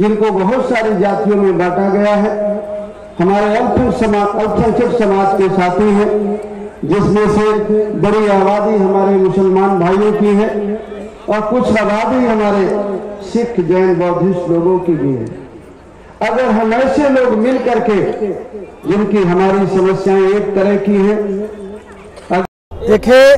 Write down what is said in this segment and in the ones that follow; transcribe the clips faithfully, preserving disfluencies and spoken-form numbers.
जिनको बहुत सारी जातियों में बांटा गया है। हमारे अल्पसंख्यक समाज के साथी हैं, जिसमें से बड़ी आबादी हमारे मुसलमान भाइयों की है और कुछ आबादी हमारे सिख, जैन, बौद्धिस्ट लोगों की भी है। अगर हम ऐसे लोग मिल करके, जिनकी हमारी समस्याएं एक तरह की है। देखिए,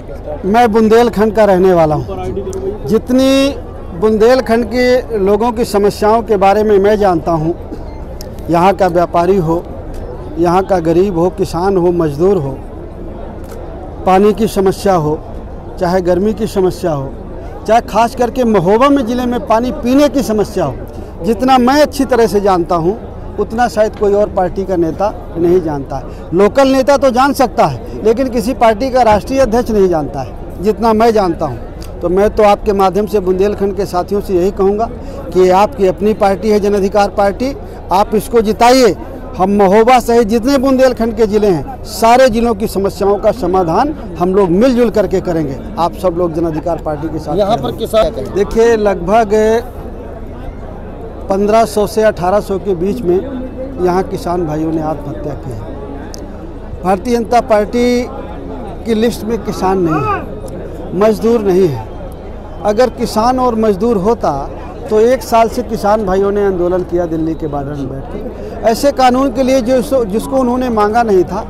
मैं बुंदेलखंड का रहने वाला हूं। जितनी बुंदेलखंड के लोगों की समस्याओं के बारे में मैं जानता हूं, यहां का व्यापारी हो, यहां का गरीब हो, किसान हो, मजदूर हो, पानी की समस्या हो, चाहे गर्मी की समस्या हो, चाहे खास करके महोबा में ज़िले में पानी पीने की समस्या हो, जितना मैं अच्छी तरह से जानता हूँ उतना शायद कोई और पार्टी का नेता नहीं जानता है। लोकल नेता तो जान सकता है, लेकिन किसी पार्टी का राष्ट्रीय अध्यक्ष नहीं जानता है जितना मैं जानता हूँ। तो मैं तो आपके माध्यम से बुंदेलखंड के साथियों से यही कहूँगा कि आपकी अपनी पार्टी है जन अधिकार पार्टी, आप इसको जिताइए। हम महोबा सहित जितने बुंदेलखंड के ज़िले हैं, सारे ज़िलों की समस्याओं का समाधान हम लोग मिलजुल करके करेंगे। आप सब लोग जन अधिकार पार्टी के साथ यहाँ पर किसान। देखिए, लगभग पंद्रह सौ से अठारह सौ के बीच में यहाँ किसान भाइयों ने आत्महत्या की है। भारतीय जनता पार्टी की लिस्ट में किसान नहीं है, मजदूर नहीं है। अगर किसान और मजदूर होता तो एक साल से किसान भाइयों ने आंदोलन किया दिल्ली के बॉर्डर में बैठ के, ऐसे कानून के लिए जो जिसको उन्होंने मांगा नहीं था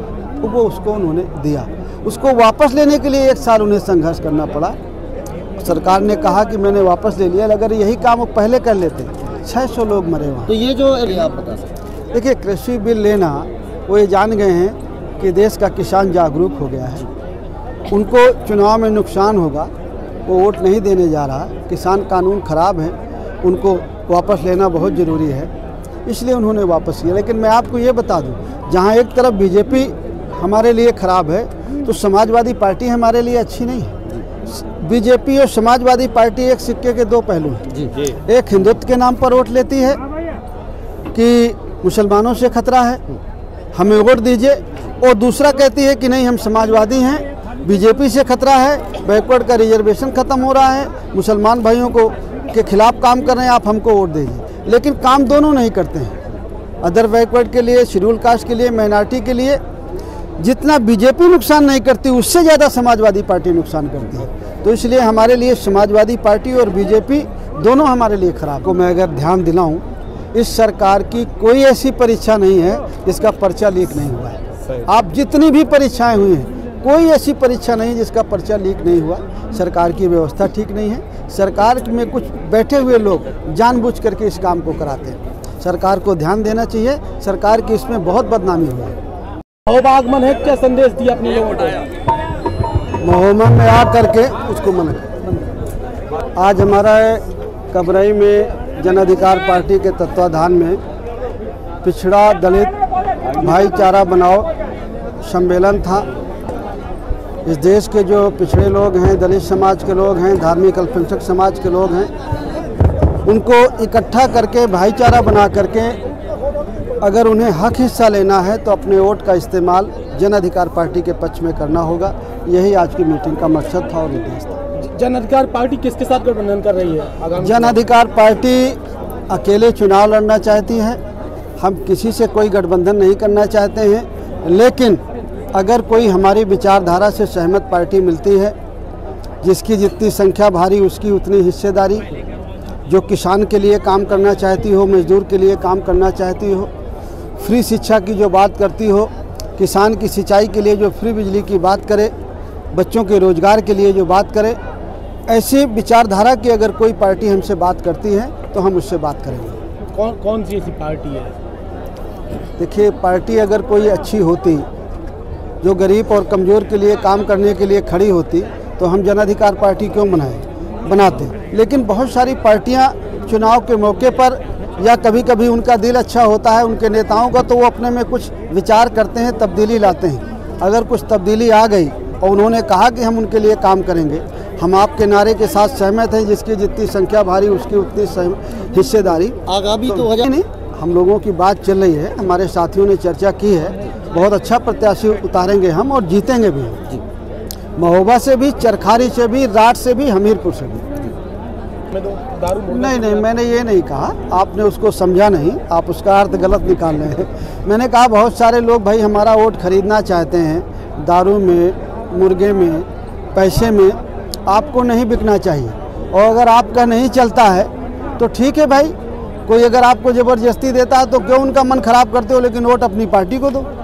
वो उसको उन्होंने दिया। उसको वापस लेने के लिए एक साल उन्हें संघर्ष करना पड़ा। सरकार ने कहा कि मैंने वापस ले लिया, अगर यही काम वो पहले कर लेते छह सौ लोग मरे वहाँ। तो ये जो आप बता सकते, देखिए, कृषि बिल लेना, वो ये जान गए हैं कि देश का किसान जागरूक हो गया है, उनको चुनाव में नुकसान होगा, वो वोट नहीं देने जा रहा। किसान कानून ख़राब हैं, उनको वापस लेना बहुत ज़रूरी है, इसलिए उन्होंने वापस किया। लेकिन मैं आपको ये बता दूं, जहां एक तरफ बीजेपी हमारे लिए ख़राब है तो समाजवादी पार्टी हमारे लिए अच्छी नहीं है। बीजेपी और समाजवादी पार्टी एक सिक्के के दो पहलू हैं। एक हिंदुत्व के नाम पर वोट लेती है कि मुसलमानों से खतरा है, हमें वोट दीजिए, और दूसरा कहती है कि नहीं, हम समाजवादी हैं, बीजेपी से खतरा है, बैकवर्ड का रिजर्वेशन ख़त्म हो रहा है, मुसलमान भाइयों को के खिलाफ काम कर रहे हैं, आप हमको वोट दीजिए। लेकिन काम दोनों नहीं करते हैं। अदर बैकवर्ड के लिए, शेड्यूल कास्ट के लिए, माइनॉरिटी के लिए जितना बीजेपी नुकसान नहीं करती, उससे ज़्यादा समाजवादी पार्टी नुकसान करती है। तो इसलिए हमारे लिए समाजवादी पार्टी और बीजेपी दोनों हमारे लिए ख़राब। को मैं अगर ध्यान दिलाऊं, इस सरकार की कोई ऐसी परीक्षा नहीं है जिसका पर्चा लीक नहीं हुआ है। आप जितनी भी परीक्षाएँ हुई हैं, कोई ऐसी परीक्षा नहीं जिसका पर्चा लीक नहीं हुआ। सरकार की व्यवस्था ठीक नहीं है। सरकार में कुछ बैठे हुए लोग जानबूझ करके इस काम को कराते हैं। सरकार को ध्यान देना चाहिए, सरकार की इसमें बहुत बदनामी हुई है। महोबा आगमन है, क्या संदेश दिया अपने लोगों को? महोबा में आ करके उसको मना। आज हमारा कबरई में जन अधिकार पार्टी के तत्वाधान में पिछड़ा दलित भाईचारा बनाओ सम्मेलन था। इस देश के जो पिछड़े लोग हैं, दलित समाज के लोग हैं, धार्मिक अल्पसंख्यक समाज के लोग हैं, उनको इकट्ठा करके भाईचारा बना करके अगर उन्हें हक हिस्सा लेना है तो अपने वोट का इस्तेमाल जन अधिकार पार्टी के पक्ष में करना होगा। यही आज की मीटिंग का मकसद था और उद्देश्य था। जन अधिकार पार्टी किसके साथ गठबंधन कर रही है? जन अधिकार पार्टी अकेले चुनाव लड़ना चाहती है। हम किसी से कोई गठबंधन नहीं करना चाहते हैं, लेकिन अगर कोई हमारी विचारधारा से सहमत पार्टी मिलती है, जिसकी जितनी संख्या भारी उसकी उतनी हिस्सेदारी, जो किसान के लिए काम करना चाहती हो, मजदूर के लिए काम करना चाहती हो, फ्री शिक्षा की जो बात करती हो, किसान की सिंचाई के लिए जो फ्री बिजली की बात करे, बच्चों के रोज़गार के लिए जो बात करे, ऐसी विचारधारा की अगर कोई पार्टी हमसे बात करती है तो हम उससे बात करेंगे। कौन कौन सी ऐसी पार्टी है? देखिए, पार्टी अगर कोई अच्छी होती, जो गरीब और कमज़ोर के लिए काम करने के लिए खड़ी होती, तो हम जन अधिकार पार्टी क्यों बनाए बनाते। लेकिन बहुत सारी पार्टियां चुनाव के मौके पर या कभी कभी उनका दिल अच्छा होता है उनके नेताओं का, तो वो अपने में कुछ विचार करते हैं, तब्दीली लाते हैं। अगर कुछ तब्दीली आ गई और उन्होंने कहा कि हम उनके लिए काम करेंगे, हम आपके नारे के साथ सहमत हैं, जिसकी जितनी संख्या भारी उसकी उतनी हिस्सेदारी। आगामी तो हो जाए नहीं, हम लोगों की बात चल रही है, हमारे साथियों ने चर्चा की है, बहुत अच्छा प्रत्याशी उतारेंगे हम और जीतेंगे भी। महोबा से भी, चरखारी से भी, राठ से भी, हमीरपुर से भी। हाथ में दो दारू? नहीं नहीं, मैंने ये नहीं कहा, आपने उसको समझा नहीं, आप उसका अर्थ गलत निकाल रहे हैं। मैंने कहा बहुत सारे लोग भाई हमारा वोट खरीदना चाहते हैं दारू में, मुर्गे में, पैसे में। आपको नहीं बिकना चाहिए, और अगर आपका नहीं चलता है तो ठीक है भाई, कोई अगर आपको ज़बरदस्ती देता है तो क्यों उनका मन खराब करते हो, लेकिन वोट अपनी पार्टी को दो।